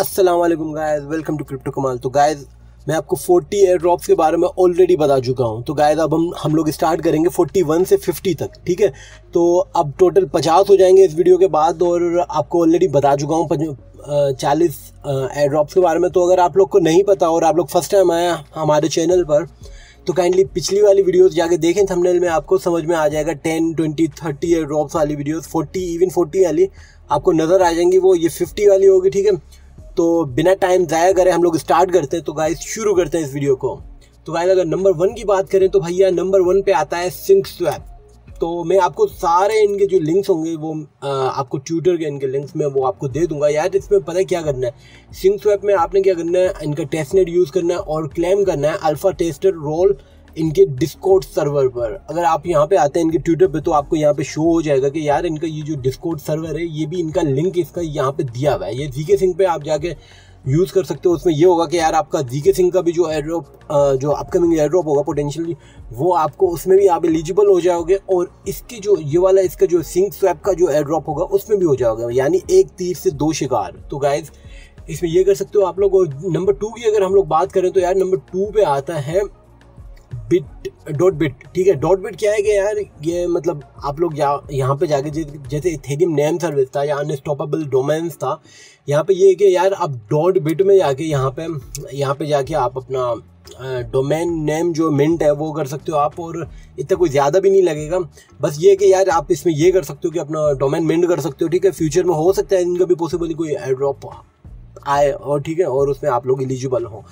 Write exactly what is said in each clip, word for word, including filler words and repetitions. अस्सलाम वालेकुम guys, welcome to crypto कमाल। तो गाइस मैं आपको चालीस एयर ड्रॉप्स के बारे में ऑलरेडी बता चुका हूं। तो गाइस अब हम हम लोग स्टार्ट करेंगे इकतालीस से पचास तक, ठीक है। तो अब टोटल पचास हो जाएंगे इस वीडियो के बाद, और आपको ऑलरेडी बता चुका हूं चालीस एयर ड्रॉप्स के बारे में। तो अगर आप लोग को नहीं पता और आप लोग फर्स्ट टाइम आए हमारे चैनल पर, तो काइंडली पिछली वाली वीडियोस जाके देखें, थंबनेल में आपको समझ में आ जाएगा। दस, बीस, तीस एयर ड्रॉप्स वाली वीडियोस, चालीस, इवन चालीस वाली आपको नज़र आ जाएंगी, वो ये पचास वाली होगी, ठीक है। तो बिना टाइम ज़ाया करें हम लोग स्टार्ट करते हैं। तो गाइस शुरू करते हैं इस वीडियो को। तो गाइस अगर नंबर वन की बात करें तो भैया नंबर वन पे आता है सिंक स्वैप। तो मैं आपको सारे इनके जो लिंक्स होंगे वो आ, आपको ट्विटर के इनके लिंक्स में वो आपको दे दूंगा यार। इसमें पता है क्या करना है, सिंक स्वैप में आपने क्या करना है, इनका टेस्टनेट यूज़ करना है और क्लेम करना है अल्फ़ा टेस्टर रोल इनके डिस्कॉर्ड सर्वर पर। अगर आप यहाँ पे आते हैं इनके ट्विटर पे तो आपको यहाँ पे शो हो जाएगा कि यार इनका ये जो डिस्कॉर्ड सर्वर है ये भी इनका लिंक इसका यहाँ पे दिया हुआ है। ये जी के सिंह पे आप जाके यूज़ कर सकते हो। उसमें ये होगा कि यार आपका जी के सिंह का भी जो एयर ड्रॉप जो अपकमिंग एयर ड्रॉप होगा पोटेंशियली, वो आपको उसमें भी आप एलिजिबल हो जाओगे, और इसकी जो ये वाला इसका जो सिंक स्वैप का जो एयर ड्रॉप होगा उसमें भी हो जाओगे, यानी एक तीर से दो शिकार। तो गाइज इसमें ये कर सकते हो आप लोग। और नंबर टू की अगर हम लोग बात करें तो यार नंबर टू पे आता है बिट डॉट बिट, ठीक है। डॉट बिट क्या है कि यार ये मतलब आप लोग जा यहाँ पे जाके जैसे इथेरियम नेम सर्विस था या अनस्टॉपेबल डोमेन्स था, यहाँ पे ये है कि यार आप डॉट बिट में जाके यहाँ पे यहाँ पे जाके आप अपना डोमेन नेम जो मिंट है वो कर सकते हो आप, और इतना कोई ज़्यादा भी नहीं लगेगा। बस ये है कि यार आप इसमें ये कर सकते हो कि अपना डोमेन मिंट कर सकते हो, ठीक है। फ्यूचर में हो सकता है इनका भी पॉसिबली कोई एयर ड्रॉप आए, और ठीक है, और उसमें आप लोग एलिजिबल हो।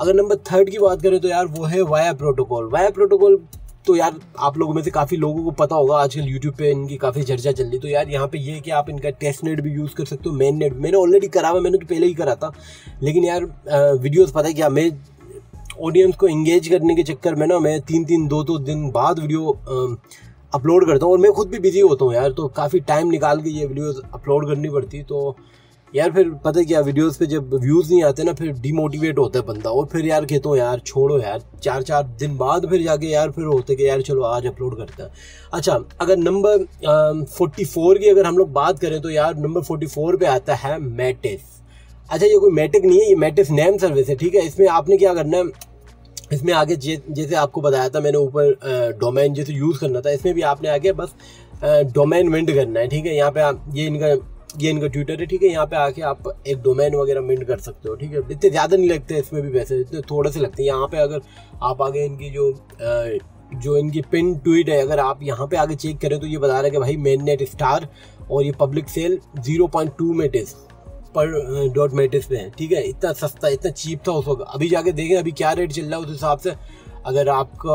अगर नंबर थर्ड की बात करें तो यार वो है वाया प्रोटोकॉल। वाया प्रोटोकॉल तो यार आप लोगों में से काफ़ी लोगों को पता होगा, आजकल यूट्यूब पे इनकी काफ़ी चर्चा चल रही। तो यार यहाँ पे ये है कि आप इनका टेस्ट नेट भी यूज़ कर सकते हो, मेन नेट मैंने ऑलरेडी करा हुआ, मैंने तो पहले ही करा था, लेकिन यार वीडियोज़ पता है क्या, मैं ऑडियंस को इंगेज करने के चक्कर में ना मैं तीन तीन दो दो दिन बाद वीडियो अपलोड करता हूँ, और मैं खुद भी बिजी होता हूँ यार, तो काफ़ी टाइम निकाल के ये वीडियोज़ अपलोड करनी पड़ती। तो यार फिर पता है क्या, वीडियोस पे जब व्यूज़ नहीं आते ना फिर डिमोटिवेट होता है बंदा, और फिर यार कहता हूँ यार छोड़ो यार, चार चार दिन बाद फिर जाके यार फिर होते कि यार चलो आज अपलोड करते हैं। अच्छा अगर नंबर फोर्टी फोर की अगर हम लोग बात करें तो यार नंबर फोर्टी फोर पे आता है मेटिस। अच्छा ये कोई मेटिक नहीं है, ये मेटिस नेम सर्विस है, ठीक है। इसमें आपने क्या करना है, इसमें आगे जैसे आपको बताया था मैंने ऊपर डोमेन जैसे यूज़ करना था, इसमें भी आपने आगे बस डोमेन मिंट करना है, ठीक है। यहाँ पर आप ये इनका ये इनका ट्विटर है, ठीक है। यहाँ पे आके आप एक डोमेन वगैरह मिंट कर सकते हो, ठीक है। इतने ज़्यादा नहीं लगते इसमें भी, वैसे इतने थोड़े से लगते हैं। यहाँ पे अगर आप आगे इनकी जो जो इनकी पिन ट्वीट है, अगर आप यहाँ पे आगे चेक करें तो ये बता रहा है कि भाई मेन नेट स्टार और ये public sale zero point two Metis पर डॉट मेटिस पे है, ठीक है। इतना सस्ता इतना चीप था उस वक्त, अभी जाके देखें अभी क्या रेट चल रहा है, उस हिसाब से अगर आपका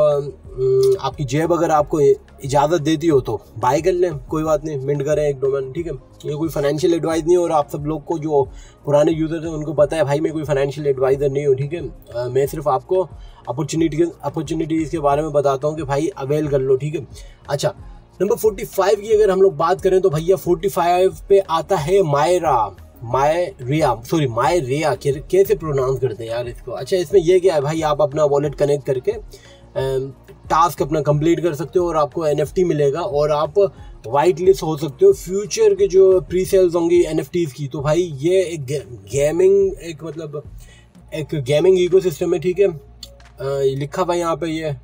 आपकी जेब अगर आपको इजाज़त देती हो तो बाय कर लें, कोई बात नहीं, मिंट करें एक डोमेन, ठीक है। ये कोई फाइनेंशियल एडवाइस नहीं है, और आप सब लोग को जो पुराने यूज़र हैं उनको पता है भाई मैं कोई फाइनेंशियल एडवाइज़र नहीं हूँ, ठीक है। मैं सिर्फ आपको अपॉर्चुनिटी अपॉर्चुनिटीज़ के बारे में बताता हूँ कि भाई अवेल कर लो, ठीक है। अच्छा नंबर फोर्टी फाइव की अगर हम लोग बात करें तो भैया फोर्टी फाइव पे आता है मायरा मायरिया सॉरी मायरिया कैसे प्रोनाउंस करते हैं यार इसको। अच्छा इसमें यह क्या है भाई, आप अपना वॉलेट कनेक्ट करके टास्क अपना कंप्लीट कर सकते हो, और आपको एन एफ टी मिलेगा, और आप वाइट लिस्ट हो सकते हो फ्यूचर के जो प्री सेल्स होंगी एन एफ टीज़ की। तो भाई ये एक गेमिंग एक मतलब एक गेमिंग इकोसिस्टम है, ठीक है। लिखा भाई यहाँ पे ये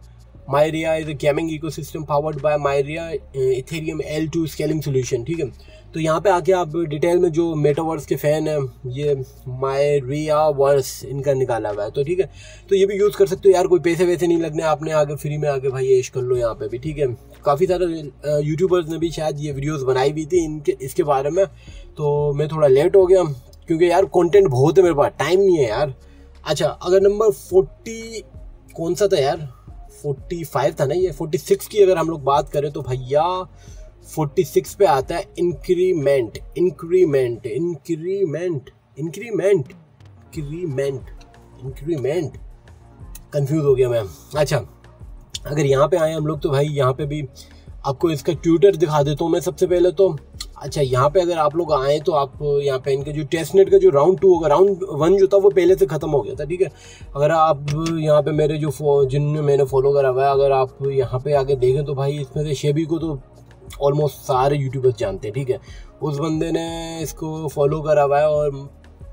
Myria is a gaming ecosystem powered by Myria Ethereum L two scaling solution, ठीक है। तो यहाँ पे आके आप डिटेल में जो मेटावर्स के फ़ैन हैं ये मायरियावर्स इनका निकाला हुआ है, तो ठीक है, तो ये भी यूज़ कर सकते हो यार, कोई पैसे वैसे नहीं लगने, आपने आगे फ्री में आके भाई ऐश कर लो यहाँ पे भी, ठीक है। काफ़ी सारे यूट्यूबर्स ने भी शायद ये वीडियोस बनाई भी थी इनके इसके बारे में, तो मैं थोड़ा लेट हो गया क्योंकि यार कॉन्टेंट बहुत है मेरे पास, टाइम नहीं है यार। अच्छा अगर नंबर फोर्टी कौन सा था यार, फोर्टी फाइव था ना ये, फोर्टी सिक्स की अगर हम लोग बात करें तो भैया फोर्टी सिक्स पे आता है increment increment increment increment increment increment confuse हो गया मैं। अच्छा अगर यहाँ पे आए हम लोग तो भाई यहाँ पे भी आपको इसका ट्विटर दिखा देता हूँ मैं सबसे पहले तो। अच्छा यहाँ पे अगर आप लोग आएँ तो आप यहाँ पे इनके जो टेस्टनेट का जो राउंड टू होगा, राउंड वन जो था वो पहले से ख़त्म हो गया था, ठीक है। अगर आप यहाँ पे मेरे जो जिनमें मैंने फॉलो करा हुआ है, अगर आप यहाँ पे आके देखें तो भाई इसमें से शेबी को तो ऑलमोस्ट सारे यूट्यूबर्स जानते हैं, ठीक है। उस बंदे ने इसको फॉलो करा हुआ है और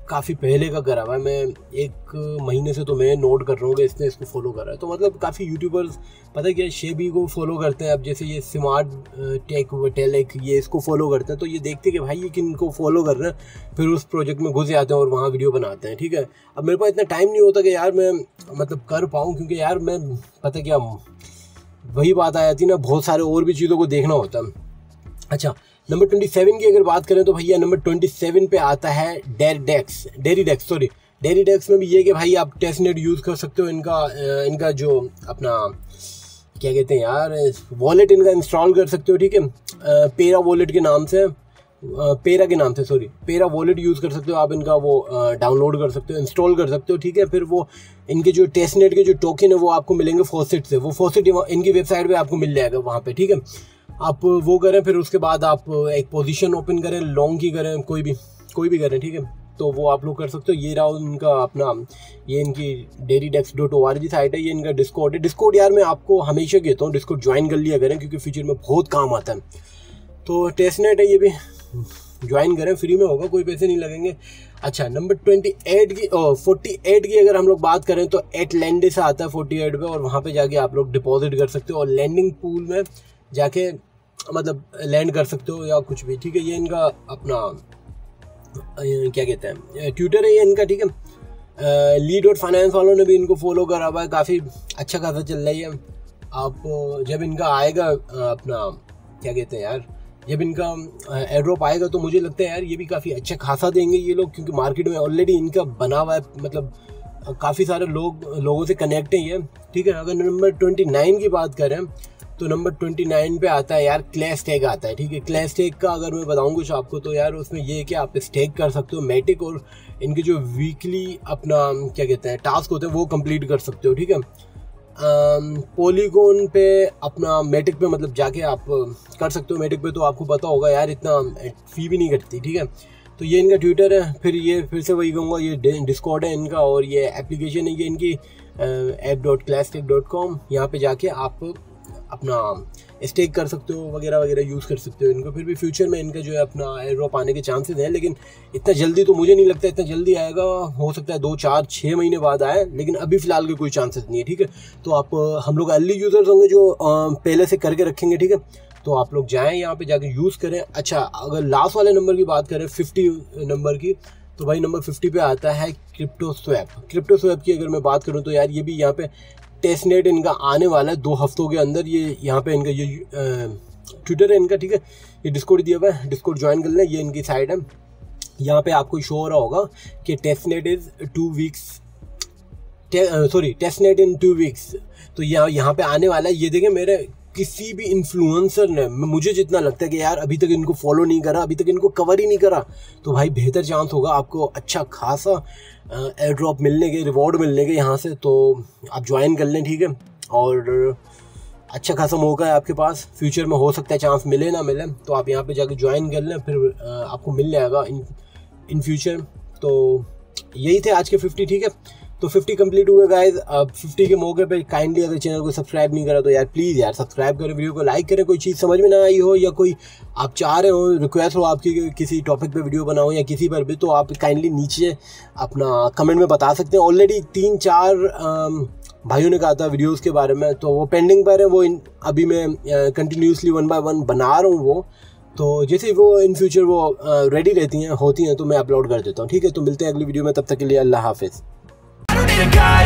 काफ़ी पहले का करा हुआ है, मैं एक महीने से तो मैं नोट कर रहा हूँ कि इसने इसको फॉलो करा है। तो मतलब काफ़ी यूट्यूबर्स पता क्या शेबी को फॉलो करते हैं, अब जैसे ये स्मार्ट टेक टेलेक ये इसको फॉलो करते हैं, तो ये देखते हैं कि भाई ये किन को फॉलो कर रहे हैं, फिर उस प्रोजेक्ट में घुस जाते हैं और वहाँ वीडियो बनाते हैं। ठीक है, अब मेरे पास इतना टाइम नहीं होता कि यार मैं मतलब कर पाऊँ, क्योंकि यार मैं पता क्या वही बात आ जाती ना, बहुत सारे और भी चीज़ों को देखना होता है। अच्छा, नंबर सत्ताईस की अगर बात करें तो भैया नंबर सत्ताईस पे आता है डेरीडेक्स डेरीडेक्स सॉरी डेरीडेक्स में भी ये कि भाई आप टेस्टनेट यूज़ कर सकते हो, इनका इनका जो अपना क्या कहते हैं यार वॉलेट इनका इंस्टॉल कर सकते हो। ठीक है, पेरा वॉलेट के नाम से पेरा के नाम से सॉरी पेरा वॉलेट यूज़ कर सकते हो आप, इनका वो डाउनलोड कर सकते हो, इंस्टॉल कर सकते हो। ठीक है, फिर वो इनके जो टेस्टनेट के जो टोकन है वो आपको मिलेंगे फॉसेट से, वो फॉसेट इनकी वेबसाइट पर आपको मिल जाएगा वहाँ पर। ठीक है, आप वो करें, फिर उसके बाद आप एक पोजीशन ओपन करें, लॉन्ग की करें, कोई भी कोई भी करें। ठीक है, तो वो आप लोग कर सकते हो। ये रहा उनका अपना, ये इनकी Deridex dot O R G site है, ये इनका डिस्कॉर्ड है। डिस्कॉर्ड यार मैं आपको हमेशा कहता हूँ डिस्कॉर्ड ज्वाइन कर लिया करें, क्योंकि फ्यूचर में बहुत काम आता है। तो टेस्टनेट है, ये भी ज्वाइन करें, फ्री में होगा, कोई पैसे नहीं लगेंगे। अच्छा, नंबर ट्वेंटी एट की फोर्टी एट की अगर हम लोग बात करें तो एट लैंडे से आता है फोर्टी एट पे, और वहाँ पर जाके आप लोग डिपॉजिट कर सकते हो और लैंडिंग पूल में जाके मतलब लैंड कर सकते हो या कुछ भी। ठीक है, ये इनका अपना क्या कहते हैं ट्विटर है ये इनका। ठीक है, लीड डॉट फाइनेंस वालों ने भी इनको फॉलो करा हुआ है, काफ़ी अच्छा खासा चल रही है। आप जब इनका आएगा अपना क्या कहते हैं यार जब इनका एड्रॉप आएगा तो मुझे लगता है यार ये भी काफ़ी अच्छा खासा देंगे ये लोग, क्योंकि मार्केट में ऑलरेडी इनका बना हुआ है, मतलब काफ़ी सारे लोग लोगों से कनेक्ट हैं ये। ठीक है, अगर नंबर ट्वेंटी नाइन की बात करें तो नंबर उनतीस पे आता है यार क्लेस्टैक आता है। ठीक है, क्लेस्टैक का अगर मैं बताऊँ कुछ आपको तो यार उसमें ये है कि आप स्टेक कर सकते हो मैटिक, और इनके जो वीकली अपना क्या कहते हैं टास्क होते हैं वो कंप्लीट कर सकते हो। ठीक है, पॉलीगॉन पे अपना मैटिक पे मतलब जाके आप कर सकते हो, मैटिक पे तो आपको पता होगा यार इतना फी भी नहीं कटती। ठीक है, तो ये इनका ट्विटर है, फिर ये फिर से वही कहूँगा ये डिस्कॉर्ड है इनका, और ये एप्लीकेशन है ये इनकी app dot Clestack dot com, यहाँ पर जाके आप अपना स्टेक कर सकते हो वगैरह वगैरह यूज़ कर सकते हो इनको। फिर भी फ्यूचर में इनका जो है अपना एयरड्रॉप आने के चांसेस हैं, लेकिन इतना जल्दी तो मुझे नहीं लगता इतना जल्दी आएगा, हो सकता है दो चार छः महीने बाद आए, लेकिन अभी फ़िलहाल के कोई चांसेस नहीं है। ठीक है, तो आप हम लोग अर्ली यूज़र्स होंगे जो पहले से करके रखेंगे। ठीक है, तो आप लोग जाएँ यहाँ पर जाके यूज़ करें। अच्छा, अगर लास्ट वाले नंबर की बात करें फिफ्टी नंबर की, तो भाई नंबर फिफ्टी पे आता है क्रिप्टो स्वैप। क्रिप्टो स्वैप की अगर मैं बात करूँ तो यार ये भी यहाँ पे टेस्टनेट इनका आने वाला है दो हफ्तों के अंदर। ये यहाँ पे इनका ये ट्विटर है इनका। ठीक है, ये डिस्कॉर्ड दिया हुआ है, डिस्कॉर्ड ज्वाइन कर लें, ये इनकी साइट है। यहाँ पे आपको शो हो रहा होगा कि testnet is two weeks sorry testnet in two weeks, तो यहाँ यहाँ पे आने वाला है। ये देखें, मेरे किसी भी इन्फ्लुएंसर ने, मुझे जितना लगता है कि यार अभी तक इनको फॉलो नहीं करा, अभी तक इनको कवर ही नहीं करा, तो भाई बेहतर चांस होगा आपको अच्छा खासा एयर ड्रॉप मिलने के, रिवॉर्ड मिलने के यहाँ से। तो आप ज्वाइन कर लें, ठीक है, और अच्छा खासा मौका है आपके पास, फ्यूचर में हो सकता है चांस मिले ना मिले, तो आप यहाँ पे जाके ज्वाइन कर लें, फिर आपको मिल जाएगा इन इन फ्यूचर। तो यही थे आज के फिफ्टी। ठीक है, तो फिफ्टी कंप्लीट हुए गाइज। अब फिफ्टी के मौके पे काइंडली अगर चैनल को सब्सक्राइब नहीं करा तो यार प्लीज़ यार सब्सक्राइब करें, वीडियो को लाइक करें। कोई चीज़ समझ में ना आई हो या कोई आप चाह रहे हो, रिक्वेस्ट हो आपकी कि किसी टॉपिक पे वीडियो बनाओ या किसी पर भी, तो आप काइंडली नीचे अपना कमेंट में बता सकते हैं। ऑलरेडी तीन चार भाइयों ने कहा था वीडियोज़ के बारे में, तो वो पेंडिंग पर है, वो इन, अभी मैं कंटिन्यूसली वन बाय वन बना रहा हूँ वो, तो जैसे वो इन फ्यूचर वो रेडी रहती हैं होती हैं तो मैं अपलोड कर देता हूँ। ठीक है, तो मिलते हैं अगली वीडियो में, तब तक के लिए अल्लाह हाफिज़। The guy